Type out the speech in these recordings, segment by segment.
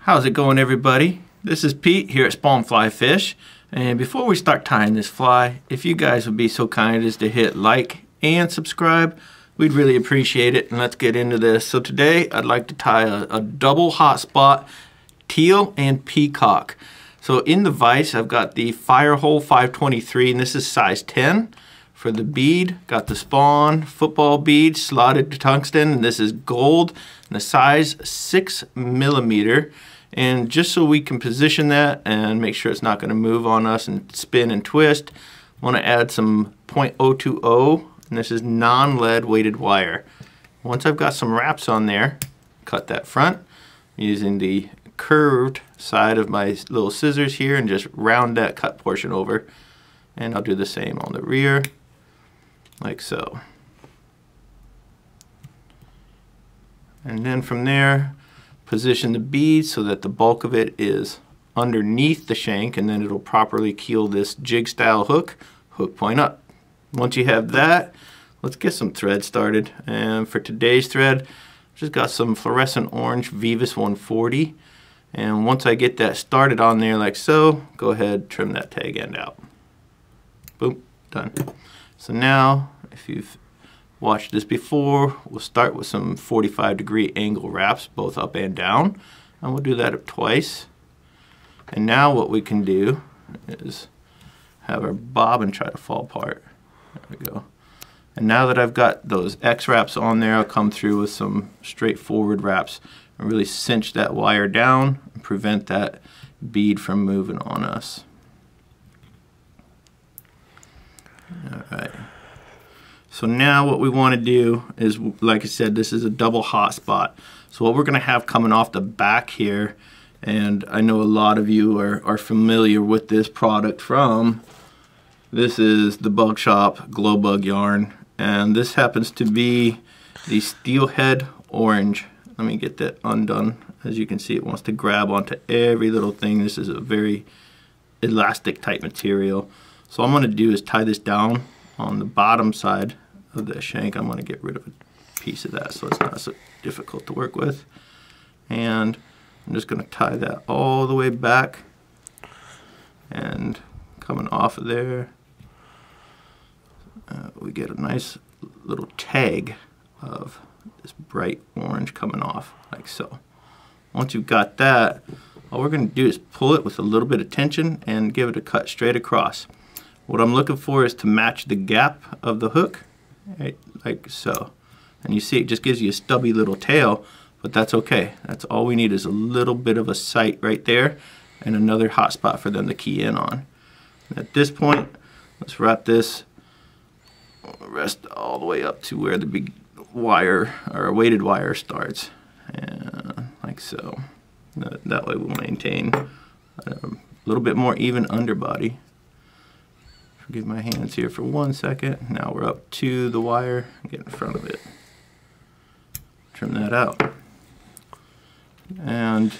How's it going, everybody? This is Pete here at Spawn Fly Fish, and before we start tying this fly, if you guys would be so kind as to hit like and subscribe, we'd really appreciate it. And let's get into this. So today I'd like to tie a double hot spot teal and peacock. So in the vise I've got the Firehole 523, and this is size 10. For the bead, got the Spawn football bead slotted to tungsten, and this is gold and a size 6mm. And just so we can position that and make sure it's not going to move on us and spin and twist, I want to add some .020, and this is non-lead weighted wire. Once I've got some wraps on there, cut that front using the curved side of my little scissors here and just round that cut portion over. And I'll do the same on the rear, like so. And then from there, position the bead so that the bulk of it is underneath the shank, and then it'll properly keel this jig style hook, hook point up. Once you have that, let's get some thread started. And for today's thread, I've just got some fluorescent orange Veevus 140. And once I get that started on there like so, go ahead, trim that tag end out. Boom, done. So now, if you've watched this before, we'll start with some 45-degree angle wraps, both up and down. And we'll do that up twice. And now what we can do is have our bobbin try to fall apart. There we go. And now that I've got those X wraps on there, I'll come through with some straightforward wraps and really cinch that wire down and prevent that bead from moving on us. All right. So now what we want to do is, like I said, this is a double hot spot. So what we're going to have coming off the back here, and I know a lot of you are familiar with this product from, this is the Bug Shop Glow Bug Yarn, and this happens to be the steelhead orange. Let me get that undone. As you can see, it wants to grab onto every little thing. This is a very elastic type material. So what I'm going to do is tie this down on the bottom side of the shank. I'm going to get rid of a piece of that so it's not so difficult to work with. And I'm just going to tie that all the way back and coming off of there. We get a nice little tag of this bright orange coming off like so. Once you've got that, all we're going to do is pull it with a little bit of tension and give it a cut straight across. What I'm looking for is to match the gap of the hook, right, like so. And you see it just gives you a stubby little tail, but that's okay. That's all we need is a little bit of a sight right there and another hot spot for them to key in on. At this point, let's wrap this rest all the way up to where the big wire or weighted wire starts, and like so. That way we'll maintain a little bit more even underbody. Forgive my hands here for 1 second. Now we're up to the wire, get in front of it. Trim that out. And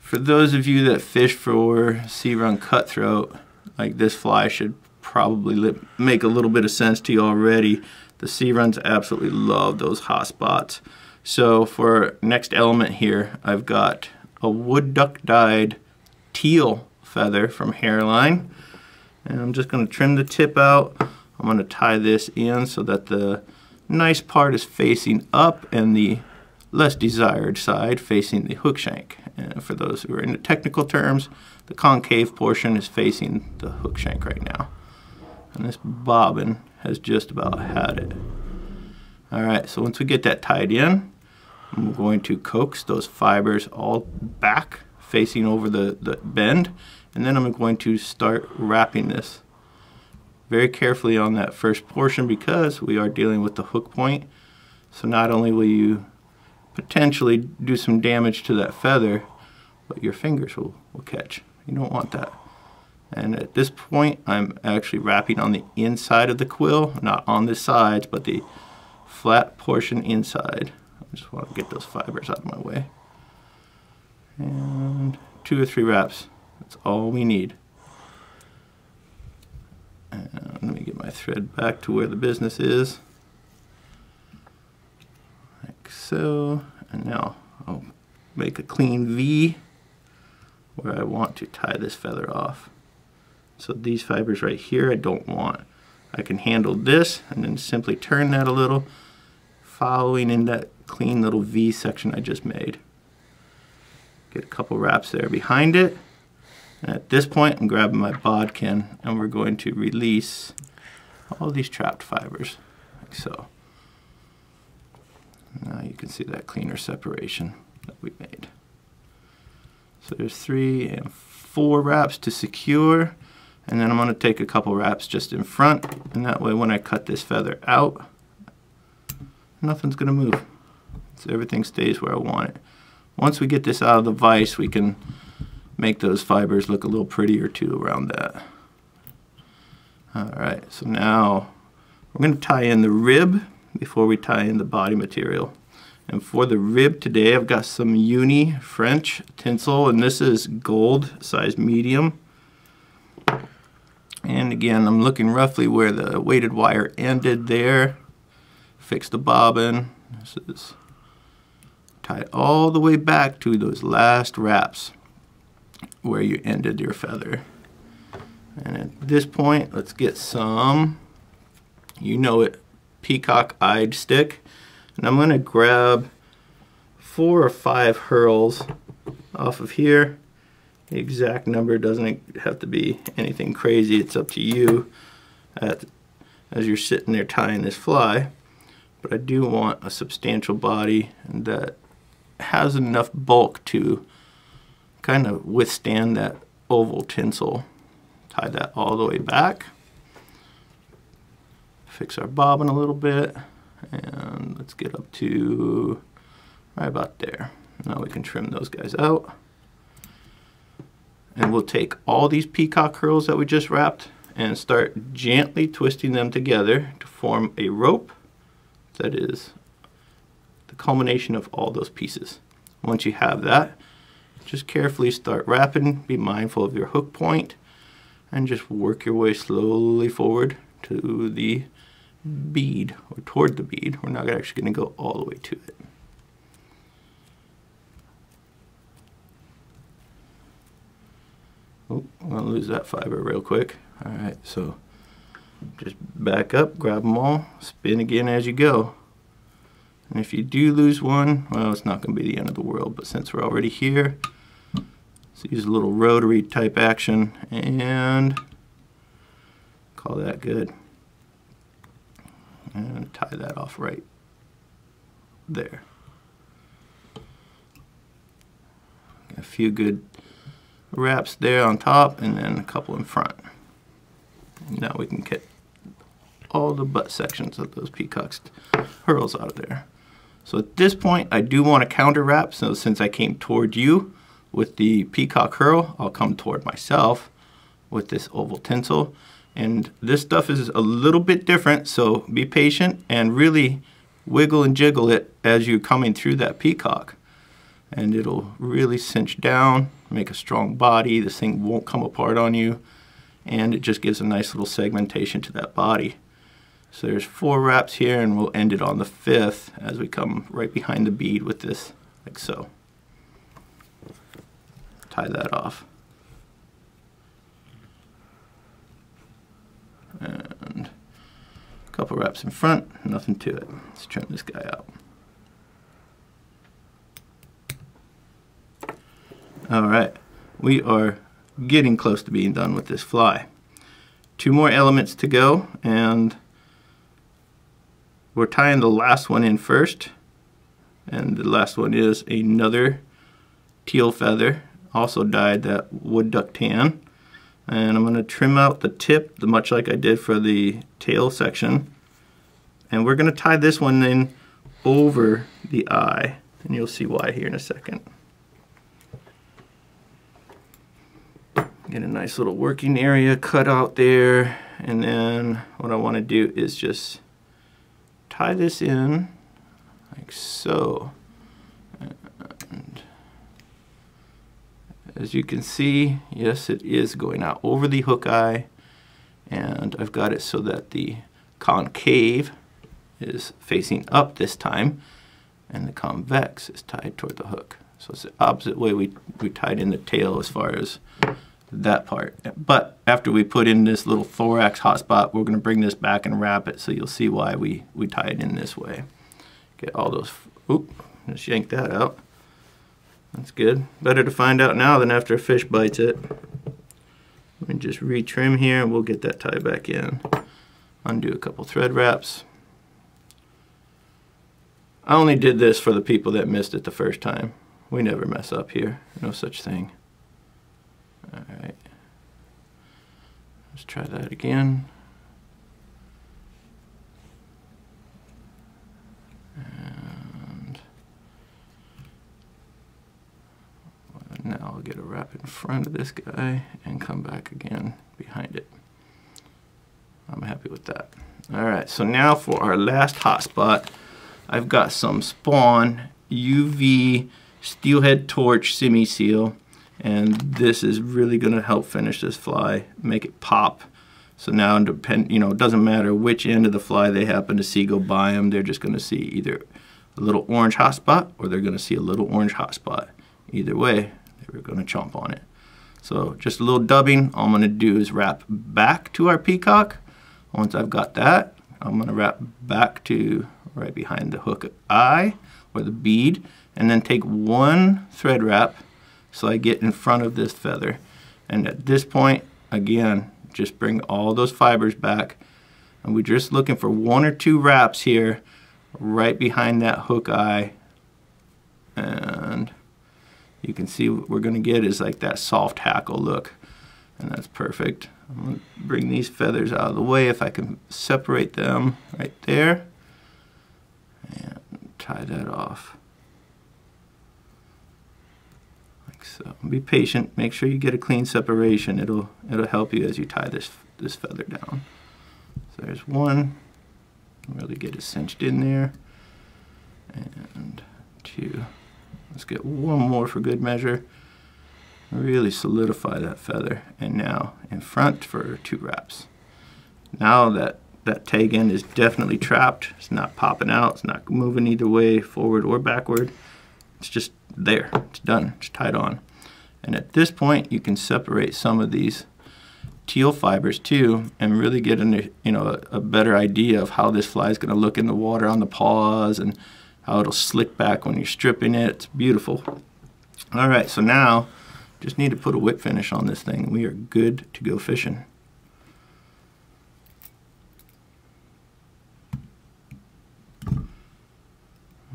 for those of you that fish for sea run cutthroat, like this fly should probably make a little bit of sense to you already. The sea runs absolutely love those hot spots. So for next element here, I've got a wood duck dyed teal feather from Hairline. And I'm just going to trim the tip out. I'm going to tie this in so that the nice part is facing up and the less desired side facing the hook shank. And for those who are into technical terms, the concave portion is facing the hook shank right now. And this bobbin has just about had it. All right, so once we get that tied in, I'm going to coax those fibers all back facing over the bend, and then I'm going to start wrapping this very carefully on that first portion because we are dealing with the hook point. So not only will you potentially do some damage to that feather, but your fingers will catch. You don't want that. And at this point, I'm actually wrapping on the inside of the quill, not on the sides, but the flat portion inside. I just want to get those fibers out of my way. And 2 or 3 wraps, that's all we need. my thread back to where the business is, like so, and now I'll make a clean V where I want to tie this feather off. So these fibers right here I don't want. I can handle this and then simply turn that a little, following in that clean little V section I just made. Get a couple wraps there behind it. And at this point, I'm grabbing my bodkin and we're going to release all these trapped fibers, like so. Now you can see that cleaner separation that we made. So there's 3 and 4 wraps to secure, and then I'm going to take a couple wraps just in front, and that way when I cut this feather out, nothing's going to move. So everything stays where I want it. Once we get this out of the vise, we can make those fibers look a little prettier too around that. Alright, so now we're going to tie in the rib before we tie in the body material. And for the rib today, I've got some Uni French tinsel, and this is gold, size medium. And again, I'm looking roughly where the weighted wire ended there. Fix the bobbin. This is tie all the way back to those last wraps where you ended your feather. And at this point, let's get some, Peacock Eyed Stick. And I'm going to grab 4 or 5 Herls off of here. The exact number doesn't have to be anything crazy. It's up to you as you're sitting there tying this fly. But I do want a substantial body that has enough bulk to kind of withstand that oval tinsel. Tie that all the way back. Fix our bobbin a little bit, and let's get up to right about there. Now we can trim those guys out, and we'll take all these peacock curls that we just wrapped and start gently twisting them together to form a rope that is the culmination of all those pieces. Once you have that, just carefully start wrapping, be mindful of your hook point, and just work your way slowly forward to the bead, or toward the bead. We're not actually going to go all the way to it. Oh, I'm going to lose that fiber real quick. Alright, so just back up, grab them all, spin again as you go. And if you do lose one, well, it's not going to be the end of the world, but since we're already here, let's use a little rotary type action and call that good. And tie that off right there. Got a few good wraps there on top and then a couple in front. And now we can get all the butt sections of those peacock's herls out of there. So at this point, I do want to counter wrap, so since I came toward you with the peacock herl, I'll come toward myself with this oval tinsel. And this stuff is a little bit different, so be patient and really wiggle and jiggle it as you're coming through that peacock. And it'll really cinch down, make a strong body, this thing won't come apart on you, and it just gives a nice little segmentation to that body. So there's 4 wraps here, and we'll end it on the 5th as we come right behind the bead with this, like so. Tie that off. And a couple wraps in front, nothing to it. Let's trim this guy out. Alright, we are getting close to being done with this fly. 2 more elements to go, and we're tying the last one in first. And the last one is another teal feather, also dyed that wood duck tan. And I'm going to trim out the tip, much like I did for the tail section. And we're going to tie this one in over the eye, and you'll see why here in a second. Get a nice little working area cut out there, and then what I want to do is just tie this in like so. And as you can see, yes, it is going out over the hook eye and I've got it so that the concave is facing up this time and the convex is tied toward the hook. So it's the opposite way we tied in the tail as far as that part. But after we put in this little thorax hotspot, we're going to bring this back and wrap it, so you'll see why we tie it in this way. Get all those, oop, just yank that out. That's good. Better to find out now than after a fish bites it. Let me just retrim here and we'll get that tie back in. Undo a couple thread wraps. I only did this for the people that missed it the first time. We never mess up here. No such thing. Alright. Let's try that again. And now I'll get a wrap in front of this guy and come back again behind it. I'm happy with that. Alright, so now for our last hot spot, I've got some Spawn UV steelhead torch semi-seal, and this is really going to help finish this fly, make it pop. So now, you know, it doesn't matter which end of the fly they happen to see go by them, they're just going to see either a little orange hot spot or they're going to see a little orange hot spot. Either way, they're going to chomp on it. So just a little dubbing. All I'm going to do is wrap back to our peacock. Once I've got that, I'm going to wrap back to right behind the hook eye or the bead, and then take one thread wrap so I get in front of this feather. And at this point, again, just bring all those fibers back, and we're just looking for one or two wraps here right behind that hook eye, and you can see what we're gonna get is like that soft hackle look, and that's perfect. I'm gonna bring these feathers out of the way if I can separate them right there, and tie that off. So be patient, make sure you get a clean separation. It'll help you as you tie this feather down. So there's one, really get it cinched in there, and two. Let's get one more for good measure. Really solidify that feather, and now in front for two wraps. Now that tag end is definitely trapped. It's not popping out, it's not moving either way, forward or backward. It's just there, it's done, it's tied on. And at this point, you can separate some of these teal fibers too and really get a better idea of how this fly is gonna look in the water on the paws and how it'll slick back when you're stripping it. It's beautiful. All right, so now, just need to put a whip finish on this thing. We are good to go fishing.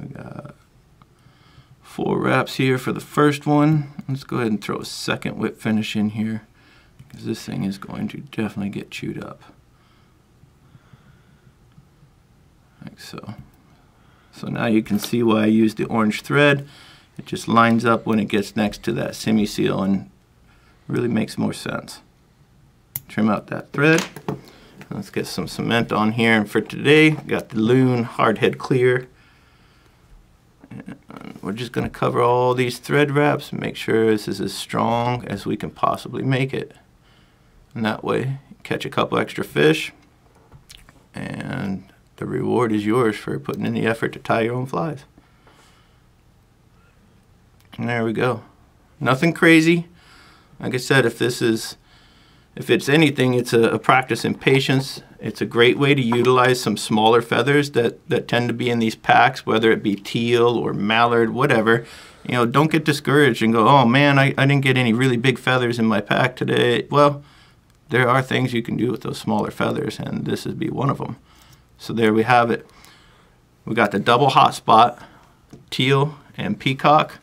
We got 4 wraps here for the first one. Let's go ahead and throw a second whip finish in here, because this thing is going to definitely get chewed up. Like so. So now you can see why I used the orange thread. It just lines up when it gets next to that semi-seal and really makes more sense. Trim out that thread. Let's get some cement on here. And for today, got the Loon Hardhead Clear. And we're just going to cover all these thread wraps and make sure this is as strong as we can possibly make it. And that way, catch a couple extra fish, and the reward is yours for putting in the effort to tie your own flies. And there we go. Nothing crazy. Like I said, if it's anything, it's a practice in patience. It's a great way to utilize some smaller feathers that tend to be in these packs, whether it be teal or mallard, whatever. You know, don't get discouraged and go, oh man, I didn't get any really big feathers in my pack today. Well, there are things you can do with those smaller feathers, and this would be one of them. So there we have it. We got the double hot spot, teal and peacock,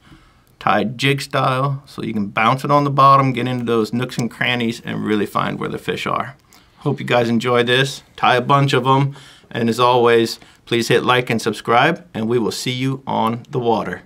tied jig style, so you can bounce it on the bottom, get into those nooks and crannies, and really find where the fish are. Hope you guys enjoy this. Tie a bunch of them. And as always, please hit like and subscribe, and we will see you on the water.